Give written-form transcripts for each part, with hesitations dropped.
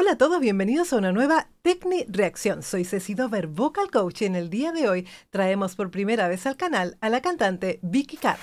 Hola a todos, bienvenidos a una nueva Tecni Reacción. Soy Ceci Dover, Vocal Coach, y en el día de hoy traemos por primera vez al canal a la cantante Vikki Carr.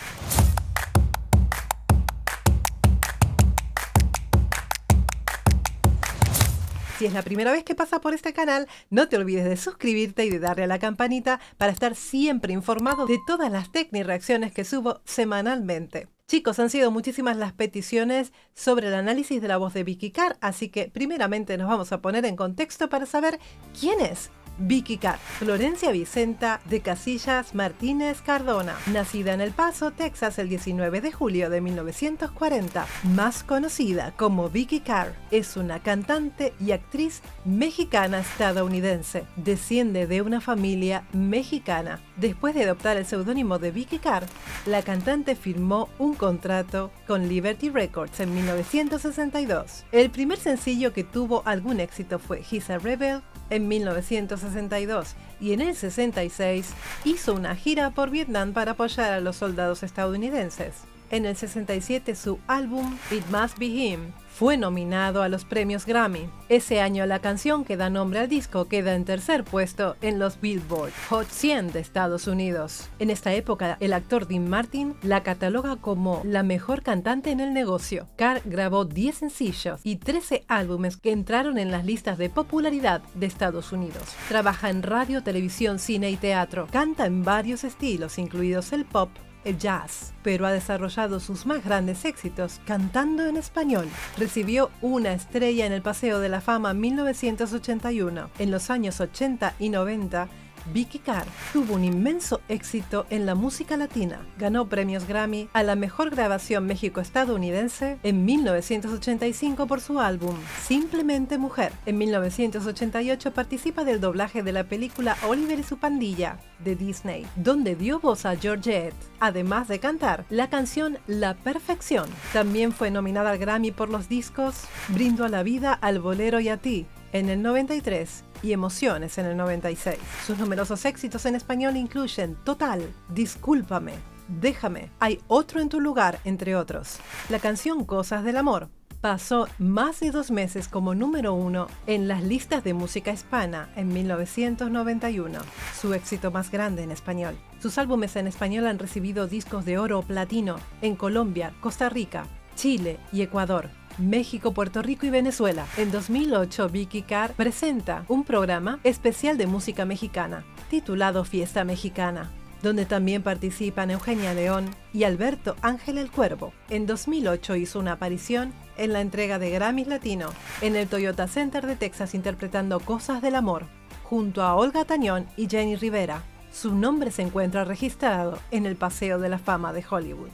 Si es la primera vez que pasas por este canal, no te olvides de suscribirte y de darle a la campanita para estar siempre informado de todas las Tecni Reacciones que subo semanalmente. Chicos, han sido muchísimas las peticiones sobre el análisis de la voz de Vikki Carr, así que primeramente nos vamos a poner en contexto para saber quién es Vikki Carr. Florencia Vicenta de Casillas Martínez Cardona, nacida en El Paso, Texas, el 19 de julio de 1940, más conocida como Vikki Carr, es una cantante y actriz mexicana-estadounidense. Desciende de una familia mexicana. Después de adoptar el seudónimo de Vikki Carr, la cantante firmó un contrato con Liberty Records en 1962. El primer sencillo que tuvo algún éxito fue He's a Rebel en 1962, y en el 66 hizo una gira por Vietnam para apoyar a los soldados estadounidenses. En el 67 su álbum It Must Be Him fue nominado a los premios Grammy. Ese año la canción que da nombre al disco queda en tercer puesto en los Billboard Hot 100 de Estados Unidos. En esta época el actor Dean Martin la cataloga como la mejor cantante en el negocio. Carr grabó 10 sencillos y 13 álbumes que entraron en las listas de popularidad de Estados Unidos. Trabaja en radio, televisión, cine y teatro. Canta en varios estilos, incluidos el pop, el jazz, pero ha desarrollado sus más grandes éxitos cantando en español. Recibió una estrella en el Paseo de la Fama en 1981. En los años 80 y 90, Vikki Carr tuvo un inmenso éxito en la música latina. Ganó premios Grammy a la mejor grabación México-estadounidense en 1985 por su álbum Simplemente Mujer. En 1988 participa del doblaje de la película Oliver y su pandilla de Disney, donde dio voz a Georgette, además de cantar la canción La Perfección. También fue nominada al Grammy por los discos Brindo a la Vida, al Bolero y a Ti en el 93. Y Emociones en el 96. Sus numerosos éxitos en español incluyen Total, Discúlpame, Déjame, Hay otro en tu lugar, entre otros. La canción Cosas del Amor pasó más de 2 meses como número 1 en las listas de música hispana en 1991, su éxito más grande en español. Sus álbumes en español han recibido discos de oro o platino en Colombia, Costa Rica, Chile y Ecuador, México, Puerto Rico y Venezuela. En 2008, Vikki Carr presenta un programa especial de música mexicana titulado Fiesta Mexicana, donde también participan Eugenia León y Alberto Ángel el Cuervo. En 2008 hizo una aparición en la entrega de Grammys Latino en el Toyota Center de Texas interpretando Cosas del Amor junto a Olga Tañón y Jenny Rivera. Su nombre se encuentra registrado en el Paseo de la Fama de Hollywood.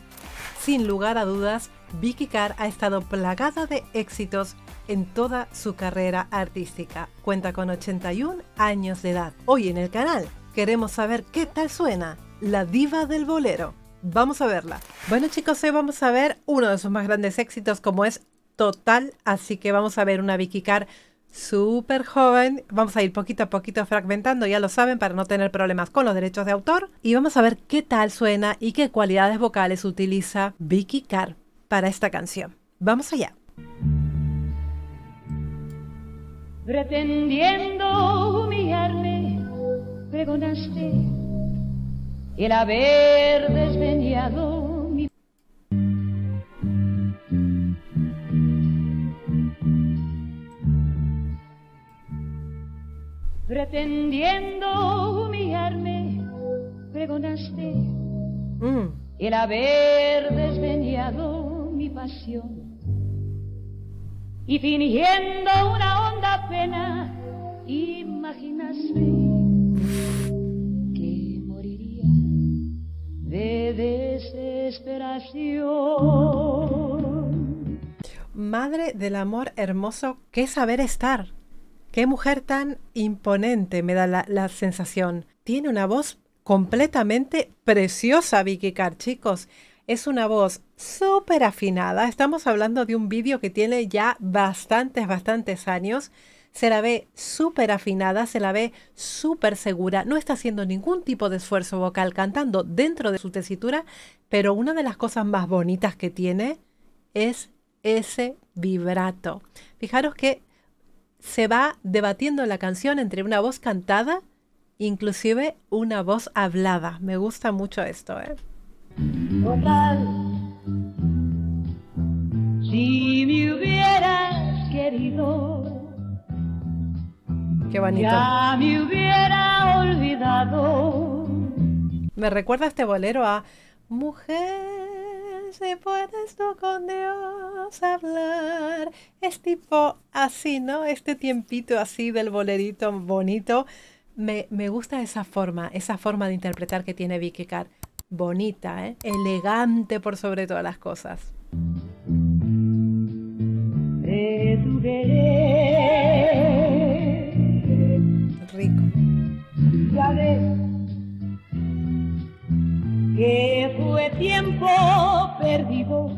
Sin lugar a dudas, Vikki Carr ha estado plagada de éxitos en toda su carrera artística. Cuenta con 81 años de edad. Hoy en el canal queremos saber qué tal suena la diva del bolero. Vamos a verla. Bueno chicos, hoy vamos a ver uno de sus más grandes éxitos como es Total. Así que vamos a ver una Vikki Carr súper joven. Vamos a ir poquito a poquito fragmentando, ya lo saben, para no tener problemas con los derechos de autor. Y vamos a ver qué tal suena y qué cualidades vocales utiliza Vikki Carr para esta canción. Vamos allá. Pretendiendo humillarme, pregonaste el haber desdeñado mi... Pretendiendo humillarme, pregonaste el haber desdeñado mi pasión, y fingiendo una honda pena, imaginaste que moriría de desesperación. Madre del amor hermoso, qué saber estar. Qué mujer tan imponente, me da la sensación. Tiene una voz completamente preciosa, Vikki Carr, chicos. Es una voz súper afinada. Estamos hablando de un vídeo que tiene ya bastantes años. Se la ve súper afinada, se la ve súper segura. No está haciendo ningún tipo de esfuerzo vocal cantando dentro de su tesitura, pero una de las cosas más bonitas que tiene es ese vibrato. Fijaros que se va debatiendo la canción entre una voz cantada, inclusive una voz hablada. Me gusta mucho esto, ¿eh? Total, si me hubieras querido, qué bonito. Ya me hubiera olvidado. Me recuerda este bolero a Mujer, si puedes tú con Dios hablar. Es tipo así, ¿no? Este tiempito así del bolerito bonito. Me gusta esa forma de interpretar que tiene Vikki Carr. Bonita, ¿eh? Elegante por sobre todas las cosas. Rico. Ya ves que fue tiempo perdido.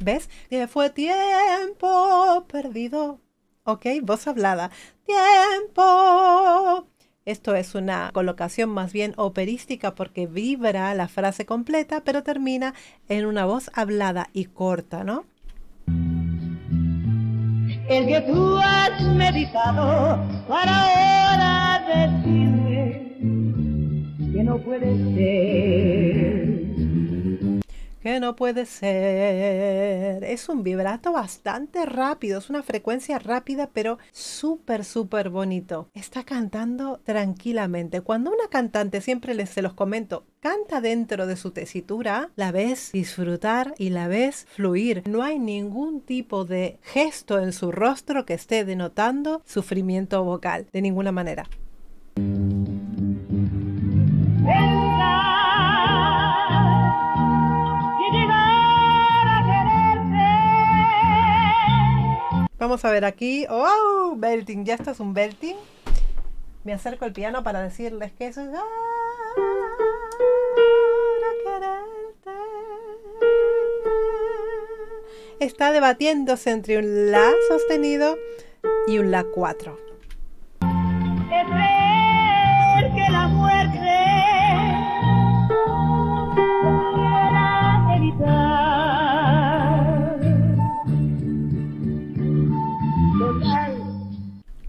¿Ves? Que fue tiempo perdido. Ok, voz hablada. Tiempo. Esto es una colocación más bien operística porque vibra la frase completa, pero termina en una voz hablada y corta, ¿no? El que tú has meditado para ahora decirme que no puede ser. Que no puede ser. Es un vibrato bastante rápido, es una frecuencia rápida, pero súper, súper bonito. Está cantando tranquilamente. Cuando una cantante, siempre se los comento, canta dentro de su tesitura, la ves disfrutar y la ves fluir. No hay ningún tipo de gesto en su rostro que esté denotando sufrimiento vocal, de ninguna manera. Vamos a ver aquí. ¡Oh! Belting. Ya esto es un belting. Me acerco al piano para decirles que eso es... Está debatiéndose entre un La sostenido y un La 4.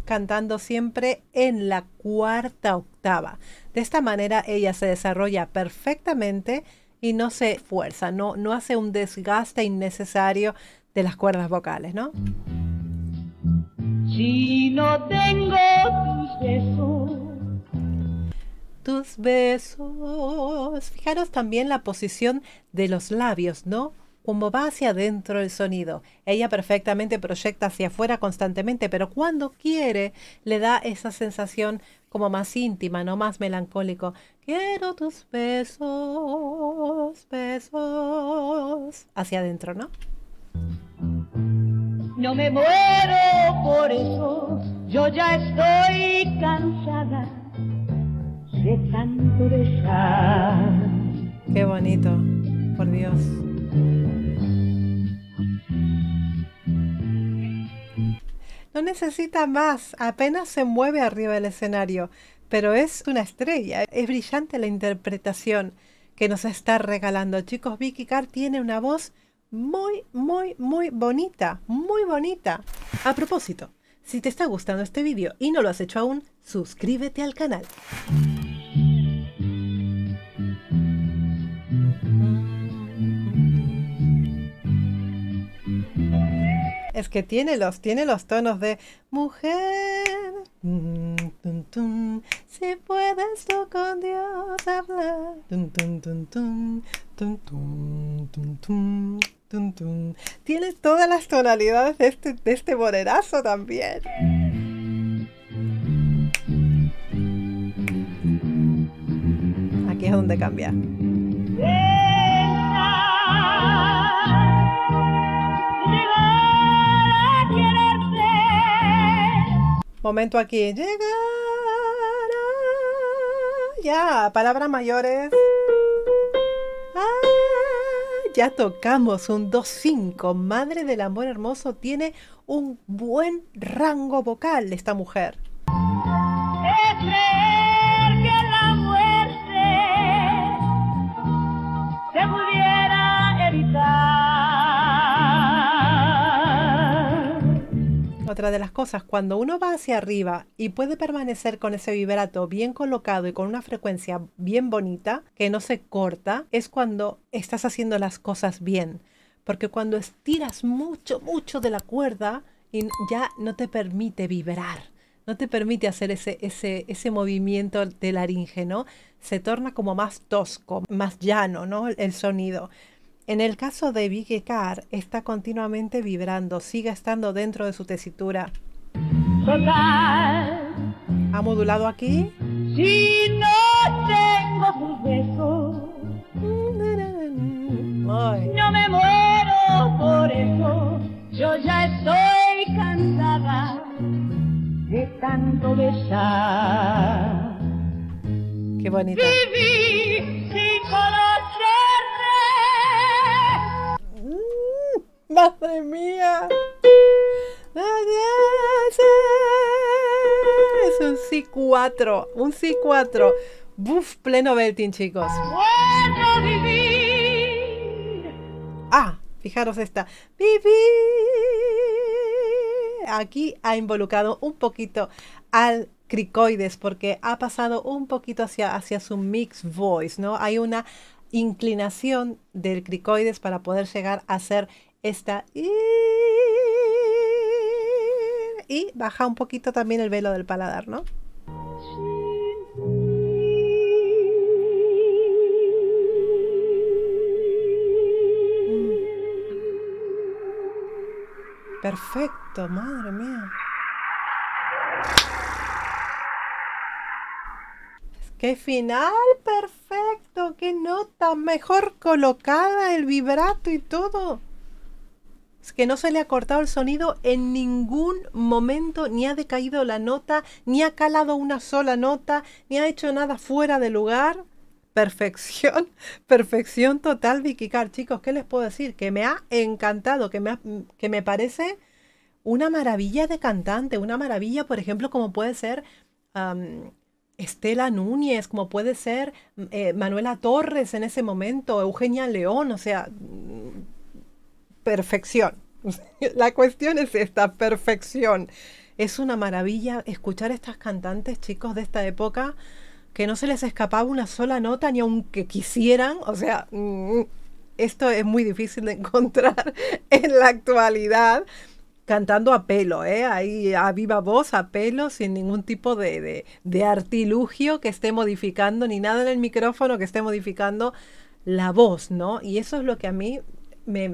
Cantando siempre en la cuarta octava. De esta manera ella se desarrolla perfectamente y no se esfuerza, no hace un desgaste innecesario de las cuerdas vocales, ¿no? Si no tengo tus besos. Tus besos. Fijaros también la posición de los labios, ¿no? Como va hacia adentro el sonido. Ella perfectamente proyecta hacia afuera constantemente, pero cuando quiere le da esa sensación como más íntima, no más melancólico. Quiero tus besos, besos. Hacia adentro, ¿no? No me muero por eso, yo ya estoy cansada de tanto besar. Qué bonito, por Dios. No necesita más, apenas se mueve arriba del escenario, pero es una estrella, es brillante la interpretación que nos está regalando. Chicos, Vikki Carr tiene una voz muy, muy, muy bonita, muy bonita. A propósito, si te está gustando este vídeo y no lo has hecho aún, suscríbete al canal. Es que tiene los tonos de mujer. Si puedes tú con Dios hablar. Tiene todas las tonalidades de este bolerazo también. Aquí es donde cambia. Momento aquí, llegará, ya, palabras mayores, ya tocamos un 2-5, madre del amor hermoso, tiene un buen rango vocal esta mujer. Es creer que la muerte se pudiera evitar. otra de las cosas, cuando uno va hacia arriba y puede permanecer con ese vibrato bien colocado y con una frecuencia bien bonita, que no se corta, es cuando estás haciendo las cosas bien. Porque cuando estiras mucho, mucho de la cuerda, ya no te permite vibrar, no te permite hacer ese movimiento de laringe, ¿no? Se torna como más tosco, más llano, ¿no? El sonido. En el caso de Vikki Carr, está continuamente vibrando, sigue estando dentro de su tesitura. ¿Ha modulado aquí? Si no tengo tus besos, no me muero por eso, yo ya estoy cansada de tanto besar. Qué bonito. Viví sin conocerte. ¡Madre mía! Es un Si4, un Si4. Buf, pleno belting, chicos. Puedo vivir. Ah, fijaros esta. Vivir. Aquí ha involucrado un poquito al cricoides, porque ha pasado un poquito hacia su mixed voice, ¿no? Hay una inclinación del cricoides para poder llegar a hacer esta. Y baja un poquito también el velo del paladar, ¿no? Perfecto, madre mía. ¡Qué final perfecto! ¡Qué nota! Mejor colocada, el vibrato y todo. Es que no se le ha cortado el sonido en ningún momento, ni ha decaído la nota, ni ha calado una sola nota, ni ha hecho nada fuera de lugar. Perfección, perfección total, Vikki Carr. Chicos, ¿qué les puedo decir? Que me ha encantado, que me parece una maravilla de cantante, una maravilla, por ejemplo, como puede ser... Estela Núñez, como puede ser Manuela Torres en ese momento, Eugenia León, o sea, perfección. La cuestión es esta, perfección. Es una maravilla escuchar a estas cantantes, chicos, de esta época, que no se les escapaba una sola nota, ni aunque quisieran, o sea, esto es muy difícil de encontrar en la actualidad, cantando a pelo, ahí a viva voz, a pelo, sin ningún tipo de artilugio que esté modificando, ni nada en el micrófono que esté modificando la voz, ¿no? Y eso es lo que a mí me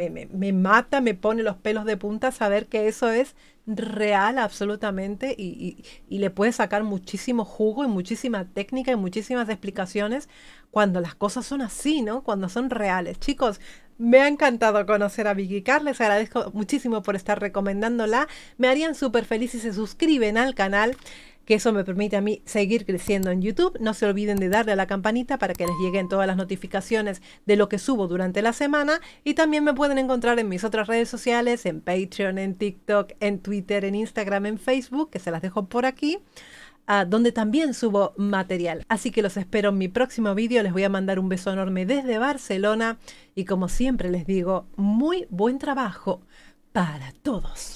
mata, me pone los pelos de punta, saber que eso es real absolutamente y le puede sacar muchísimo jugo y muchísima técnica y muchísimas explicaciones cuando las cosas son así, ¿no? Cuando son reales. Chicos, me ha encantado conocer a Vikki Carr, les agradezco muchísimo por estar recomendándola. Me harían súper feliz si se suscriben al canal, que eso me permite a mí seguir creciendo en YouTube. No se olviden de darle a la campanita para que les lleguen todas las notificaciones de lo que subo durante la semana. Y también me pueden encontrar en mis otras redes sociales, en Patreon, en TikTok, en Twitter, en Instagram, en Facebook, que se las dejo por aquí. Donde también subo material. Así que los espero en mi próximo vídeo. Les voy a mandar un beso enorme desde Barcelona. Y como siempre les digo, muy buen trabajo para todos.